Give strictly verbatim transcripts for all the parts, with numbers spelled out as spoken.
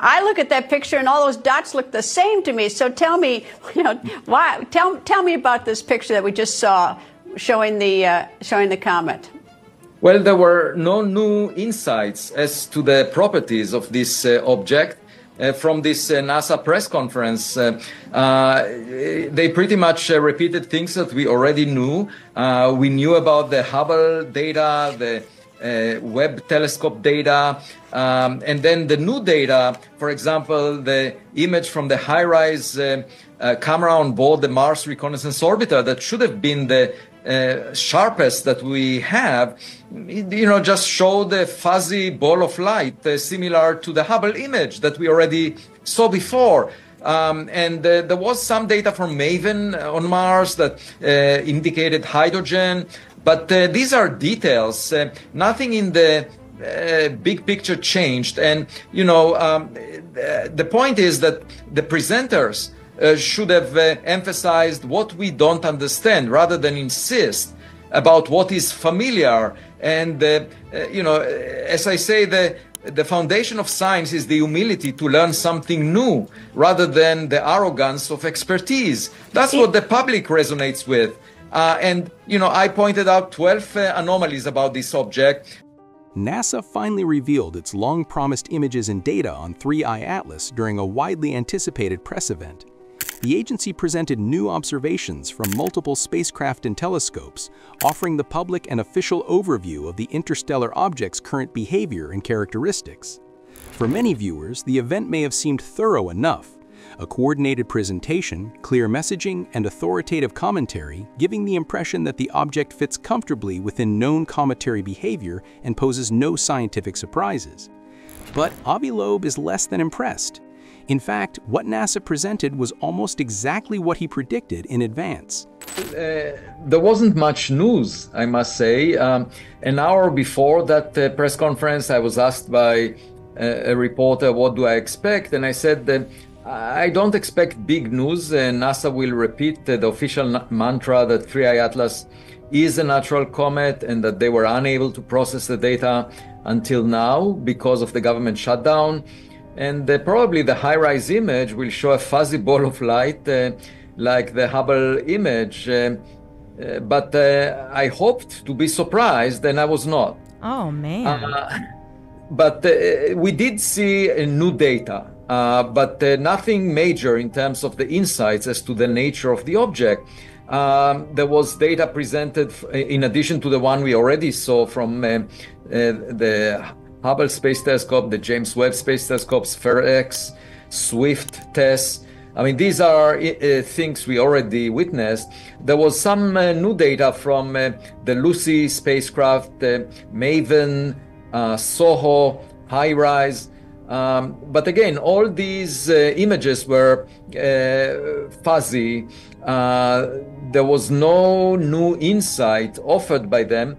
I look at that picture and all those dots look the same to me. So tell me, you know, why? Tell tell me about this picture that we just saw, showing the uh, showing the comet. Well, there were no new insights as to the properties of this uh, object uh, from this uh, NASA press conference. Uh, uh, they pretty much uh, repeated things that we already knew. Uh, we knew about the Hubble data, the Uh, Webb telescope data, um, and then the new data, for example, the image from the HiRISE uh, uh, camera on board the Mars Reconnaissance Orbiter that should have been the uh, sharpest that we have, you know, just showed a fuzzy ball of light uh, similar to the Hubble image that we already saw before. Um, and uh, there was some data from MAVEN on Mars that uh, indicated hydrogen. But uh, these are details. Uh, nothing in the uh, big picture changed. And, you know, um, th the point is that the presenters uh, should have uh, emphasized what we don't understand rather than insist about what is familiar. And, uh, uh, you know, as I say, the, the foundation of science is the humility to learn something new rather than the arrogance of expertise. That's what the public resonates with. Uh, and, you know, I pointed out twelve uh, anomalies about this object. NASA finally revealed its long-promised images and data on three I ATLAS during a widely anticipated press event. The agency presented new observations from multiple spacecraft and telescopes, offering the public an official overview of the interstellar object's current behavior and characteristics. For many viewers, the event may have seemed thorough enough. A coordinated presentation, clear messaging, and authoritative commentary giving the impression that the object fits comfortably within known cometary behavior and poses no scientific surprises. But Avi Loeb is less than impressed. In fact, what NASA presented was almost exactly what he predicted in advance. Uh, there wasn't much news, I must say. Um, an hour before that uh, press conference, I was asked by uh, a reporter, what do I expect? And I said that I don't expect big news. Uh, NASA will repeat uh, the official mantra that three I ATLAS is a natural comet and that they were unable to process the data until now because of the government shutdown. And uh, probably the HiRISE image will show a fuzzy ball of light uh, like the Hubble image. Uh, uh, but uh, I hoped to be surprised and I was not. Oh, man. Uh, but uh, we did see uh, new data. Uh, but uh, nothing major in terms of the insights as to the nature of the object. Um, there was data presented in addition to the one we already saw from uh, uh, the Hubble Space Telescope, the James Webb Space Telescopes, Ferex, Swift tests. I mean, these are uh, things we already witnessed. There was some uh, new data from uh, the Lucy spacecraft, uh, MAVEN, uh, Soho, HiRISE. Um, but again, all these uh, images were uh, fuzzy. Uh, there was no new insight offered by them.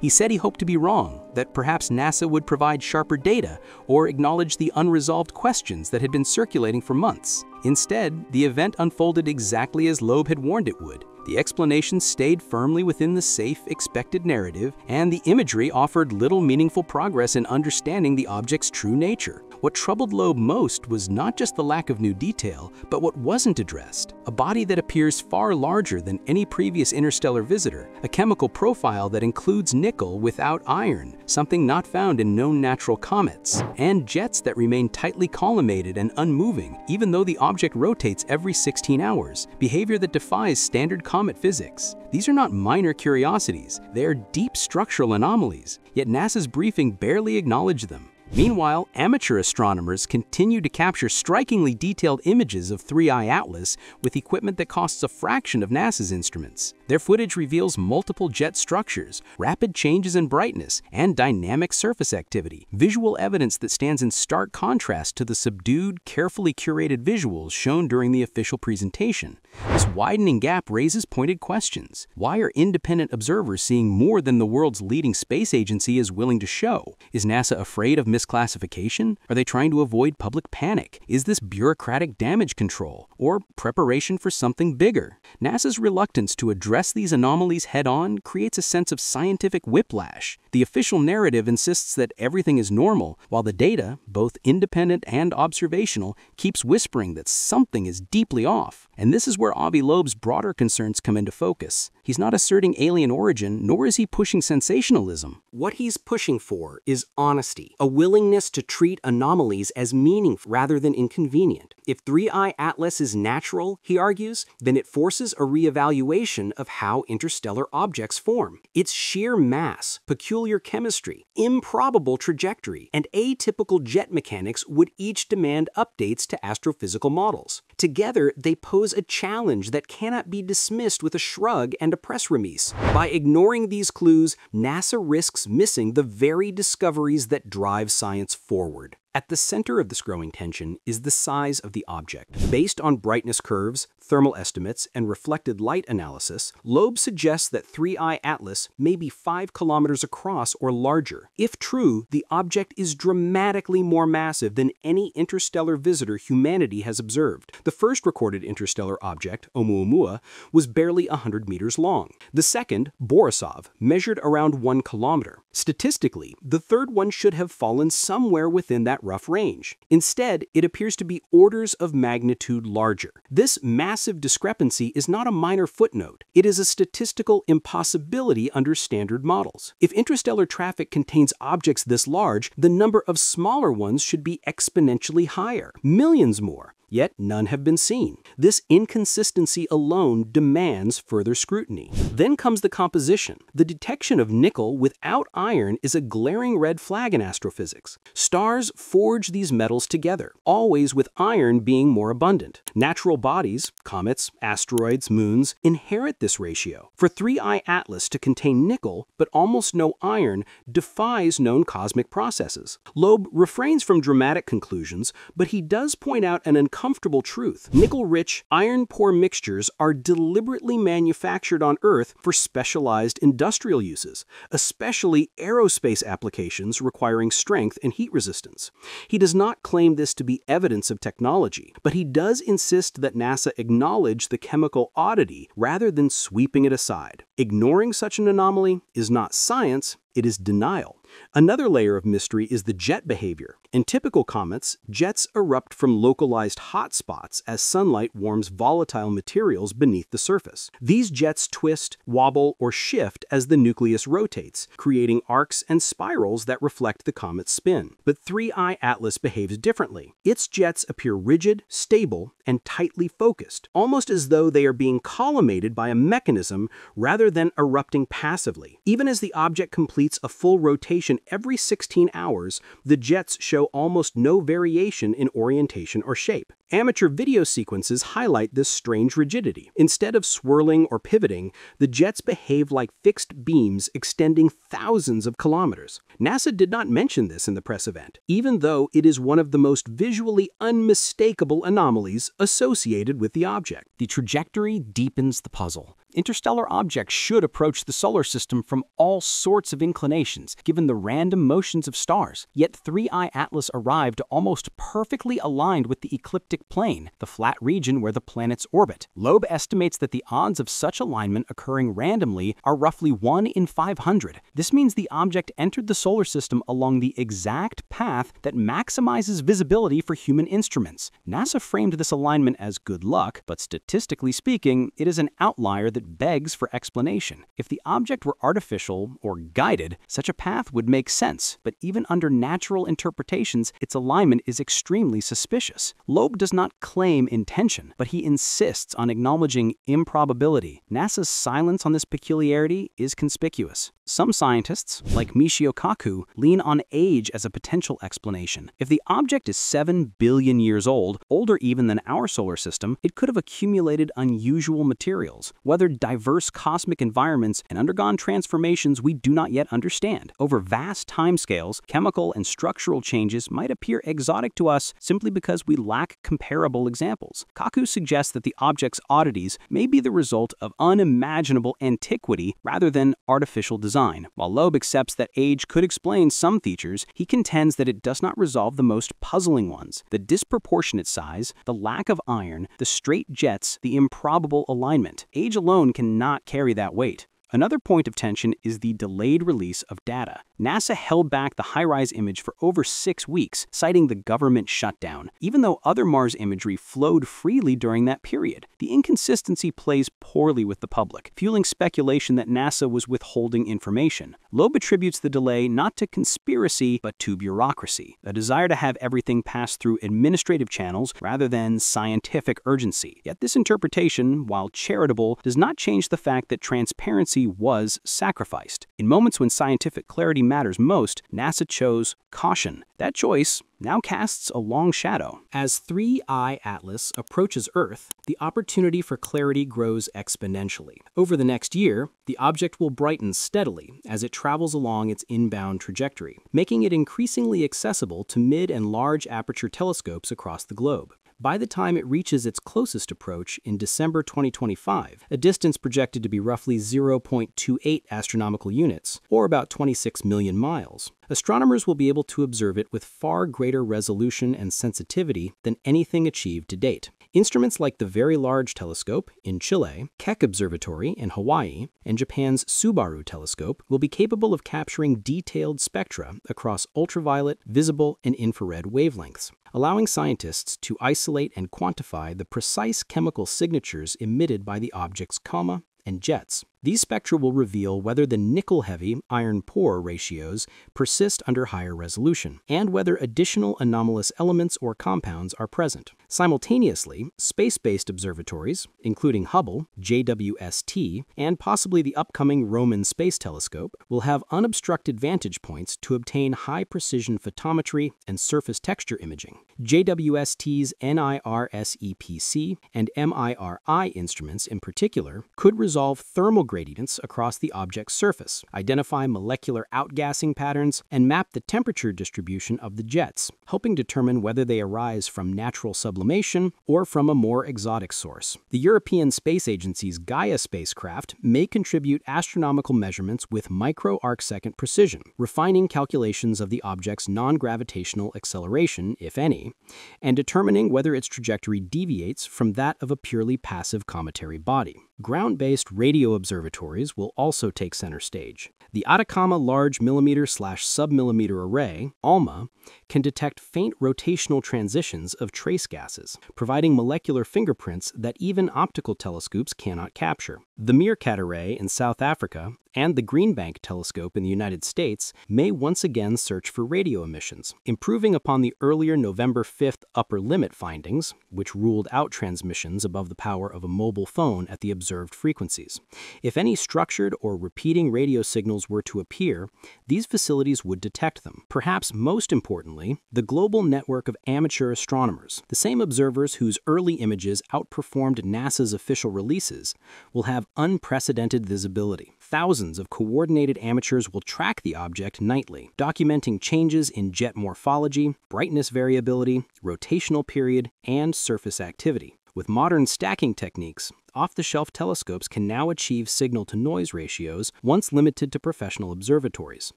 He said he hoped to be wrong, that perhaps NASA would provide sharper data or acknowledge the unresolved questions that had been circulating for months. Instead, the event unfolded exactly as Loeb had warned it would. The explanation stayed firmly within the safe, expected narrative, and the imagery offered little meaningful progress in understanding the object's true nature. What troubled Loeb most was not just the lack of new detail, but what wasn't addressed: a body that appears far larger than any previous interstellar visitor, a chemical profile that includes nickel without iron, something not found in known natural comets, and jets that remain tightly collimated and unmoving, even though the object rotates every sixteen hours, behavior that defies standard comet physics. These are not minor curiosities, they are deep structural anomalies, yet NASA's briefing barely acknowledged them. Meanwhile, amateur astronomers continue to capture strikingly detailed images of three I ATLAS with equipment that costs a fraction of NASA's instruments. Their footage reveals multiple jet structures, rapid changes in brightness, and dynamic surface activity, visual evidence that stands in stark contrast to the subdued, carefully curated visuals shown during the official presentation. This widening gap raises pointed questions. Why are independent observers seeing more than the world's leading space agency is willing to show? Is NASA afraid of misclassification? Are they trying to avoid public panic? Is this bureaucratic damage control or preparation for something bigger? NASA's reluctance to address address these anomalies head-on creates a sense of scientific whiplash. The official narrative insists that everything is normal, while the data, both independent and observational, keeps whispering that something is deeply off. And this is where Avi Loeb's broader concerns come into focus. He's not asserting alien origin, nor is he pushing sensationalism. What he's pushing for is honesty, a willingness to treat anomalies as meaningful rather than inconvenient. If three I atlas is natural, he argues, then it forces a reevaluation of how interstellar objects form. Its sheer mass, peculiar chemistry, improbable trajectory, and atypical jet mechanics would each demand updates to astrophysical models. Together, they pose a challenge that cannot be dismissed with a shrug and a press release. By ignoring these clues, NASA risks missing the very discoveries that drive science forward. At the center of this growing tension is the size of the object. Based on brightness curves, thermal estimates, and reflected light analysis, Loeb suggests that three I atlas may be five kilometers across or larger. If true, the object is dramatically more massive than any interstellar visitor humanity has observed. The first recorded interstellar object, Oumuamua, was barely one hundred meters long. The second, Borisov, measured around one kilometer. Statistically, the third one should have fallen somewhere within that rough range. Instead, it appears to be orders of magnitude larger. This massive discrepancy is not a minor footnote. It is a statistical impossibility under standard models. If interstellar traffic contains objects this large, the number of smaller ones should be exponentially higher, millions more. Yet none have been seen. This inconsistency alone demands further scrutiny. Then comes the composition. The detection of nickel without iron is a glaring red flag in astrophysics. Stars forge these metals together, always with iron being more abundant. Natural bodies, comets, asteroids, moons, inherit this ratio. For three I atlas to contain nickel, but almost no iron, defies known cosmic processes. Loeb refrains from dramatic conclusions, but he does point out an unconscious Comfortable truth. Nickel-rich, iron-poor mixtures are deliberately manufactured on Earth for specialized industrial uses, especially aerospace applications requiring strength and heat resistance. He does not claim this to be evidence of technology, but he does insist that NASA acknowledge the chemical oddity rather than sweeping it aside. Ignoring such an anomaly is not science, it is denial. Another layer of mystery is the jet behavior. In typical comets, jets erupt from localized hotspots as sunlight warms volatile materials beneath the surface. These jets twist, wobble, or shift as the nucleus rotates, creating arcs and spirals that reflect the comet's spin. But three I atlas behaves differently. Its jets appear rigid, stable, and tightly focused, almost as though they are being collimated by a mechanism rather than erupting passively. Even as the object completes a full rotation every sixteen hours, the jets show almost no variation in orientation or shape. Amateur video sequences highlight this strange rigidity. Instead of swirling or pivoting, the jets behave like fixed beams extending thousands of kilometers. NASA did not mention this in the press event, even though it is one of the most visually unmistakable anomalies associated with the object. The trajectory deepens the puzzle. Interstellar objects should approach the solar system from all sorts of inclinations, given the random motions of stars. Yet three I atlas arrived almost perfectly aligned with the ecliptic plane, the flat region where the planets orbit. Loeb estimates that the odds of such alignment occurring randomly are roughly one in five hundred. This means the object entered the solar system along the exact path that maximizes visibility for human instruments. NASA framed this alignment as good luck, but statistically speaking, it is an outlier that begs for explanation. If the object were artificial or guided, such a path would make sense, but even under natural interpretations, its alignment is extremely suspicious. Loeb does not claim intention, but he insists on acknowledging improbability. NASA's silence on this peculiarity is conspicuous. Some scientists, like Michio Kaku, lean on age as a potential explanation. If the object is seven billion years old, older even than our solar system, it could have accumulated unusual materials, weathered diverse cosmic environments, and undergone transformations we do not yet understand. Over vast timescales, chemical and structural changes might appear exotic to us simply because we lack comparison comparable examples. Kaku suggests that the object's oddities may be the result of unimaginable antiquity rather than artificial design. While Loeb accepts that age could explain some features, he contends that it does not resolve the most puzzling ones: the disproportionate size, the lack of iron, the straight jets, the improbable alignment. Age alone cannot carry that weight. Another point of tension is the delayed release of data. NASA held back the HiRISE image for over six weeks, citing the government shutdown, even though other Mars imagery flowed freely during that period. The inconsistency plays poorly with the public, fueling speculation that NASA was withholding information. Loeb attributes the delay not to conspiracy, but to bureaucracy, a desire to have everything pass through administrative channels rather than scientific urgency. Yet this interpretation, while charitable, does not change the fact that transparency was sacrificed. In moments when scientific clarity matters most, NASA chose caution. That choice now casts a long shadow. As three I ATLAS approaches Earth, the opportunity for clarity grows exponentially. Over the next year, the object will brighten steadily as it travels along its inbound trajectory, making it increasingly accessible to mid and large aperture telescopes across the globe. By the time it reaches its closest approach in December twenty twenty-five, a distance projected to be roughly zero point two eight astronomical units, or about twenty-six million miles, astronomers will be able to observe it with far greater resolution and sensitivity than anything achieved to date. Instruments like the Very Large Telescope in Chile, Keck Observatory in Hawaii, and Japan's Subaru Telescope will be capable of capturing detailed spectra across ultraviolet, visible, and infrared wavelengths, allowing scientists to isolate and quantify the precise chemical signatures emitted by the object's coma and jets. These spectra will reveal whether the nickel-heavy, iron-poor ratios persist under higher resolution, and whether additional anomalous elements or compounds are present. Simultaneously, space-based observatories, including Hubble, J W S T, and possibly the upcoming Roman Space Telescope, will have unobstructed vantage points to obtain high-precision photometry and surface texture imaging. J W S T's NIRSEC and MIRI instruments, in particular, could resolve thermal gradients across the object's surface, identify molecular outgassing patterns, and map the temperature distribution of the jets, helping determine whether they arise from natural sublimation or from a more exotic source. The European Space Agency's Gaia spacecraft may contribute astronomical measurements with micro-arcsecond precision, refining calculations of the object's non-gravitational acceleration, if any, and determining whether its trajectory deviates from that of a purely passive cometary body. Ground-based radio observatories will also take center stage. The Atacama Large Millimeter Submillimeter Array, ALMA, can detect faint rotational transitions of trace gases, providing molecular fingerprints that even optical telescopes cannot capture. The Meerkat Array in South Africa and the Greenbank Telescope in the United States may once again search for radio emissions, improving upon the earlier November fifth upper limit findings, which ruled out transmissions above the power of a mobile phone at the observed frequencies. If any structured or repeating radio signals were to appear, these facilities would detect them. Perhaps most importantly, the global network of amateur astronomers, the same observers whose early images outperformed NASA's official releases, will have unprecedented visibility. Thousands of coordinated amateurs will track the object nightly, documenting changes in jet morphology, brightness variability, rotational period, and surface activity. With modern stacking techniques, off-the-shelf telescopes can now achieve signal-to-noise ratios once limited to professional observatories.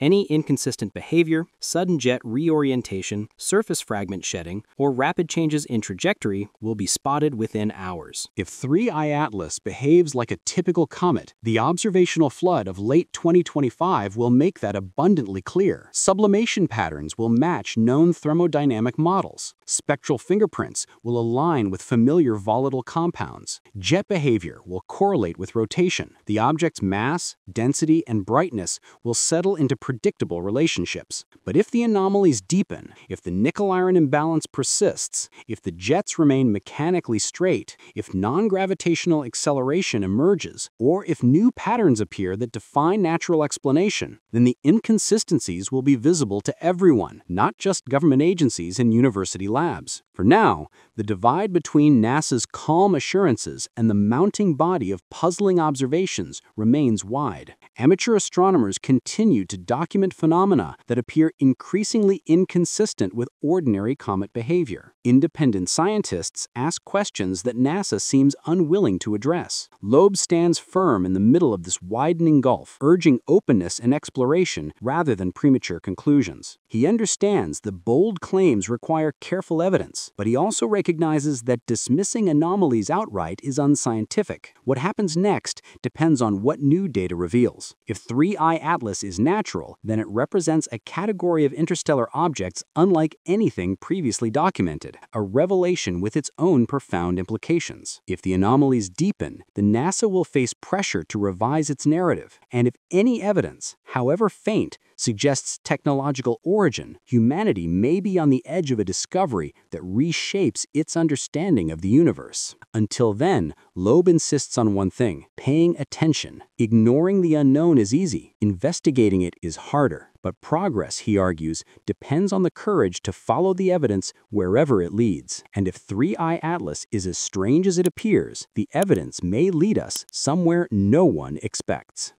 Any inconsistent behavior, sudden jet reorientation, surface fragment shedding, or rapid changes in trajectory will be spotted within hours. If three I ATLAS behaves like a typical comet, the observational flood of late twenty twenty-five will make that abundantly clear. Sublimation patterns will match known thermodynamic models. Spectral fingerprints will align with familiar volatile compounds. Jet behavior will correlate with rotation. The object's mass, density, and brightness will settle into predictable relationships. But if the anomalies deepen, if the nickel-iron imbalance persists, if the jets remain mechanically straight, if non-gravitational acceleration emerges, or if new patterns appear that defy natural explanation, then the inconsistencies will be visible to everyone, not just government agencies and university labs. For now, the divide between NASA's calm assurances and the mounting body of puzzling observations remains wide. Amateur astronomers continue to document phenomena that appear increasingly inconsistent with ordinary comet behavior. Independent scientists ask questions that NASA seems unwilling to address. Loeb stands firm in the middle of this widening gulf, urging openness and exploration rather than premature conclusions. He understands the bold claims require careful evidence, but he also recognizes that dismissing anomalies outright is unscientific. What happens next depends on what new data reveals. If three I ATLAS is natural, then it represents a category of interstellar objects unlike anything previously documented, a revelation with its own profound implications. If the anomalies deepen, then NASA will face pressure to revise its narrative, and if any evidence, however faint, suggests technological origin, humanity may be on the edge of a discovery that reshapes its understanding of the universe. Until then, Loeb insists on one thing: paying attention. Ignoring the unknown is easy, investigating it is harder. But progress, he argues, depends on the courage to follow the evidence wherever it leads. And if three I ATLAS is as strange as it appears, the evidence may lead us somewhere no one expects.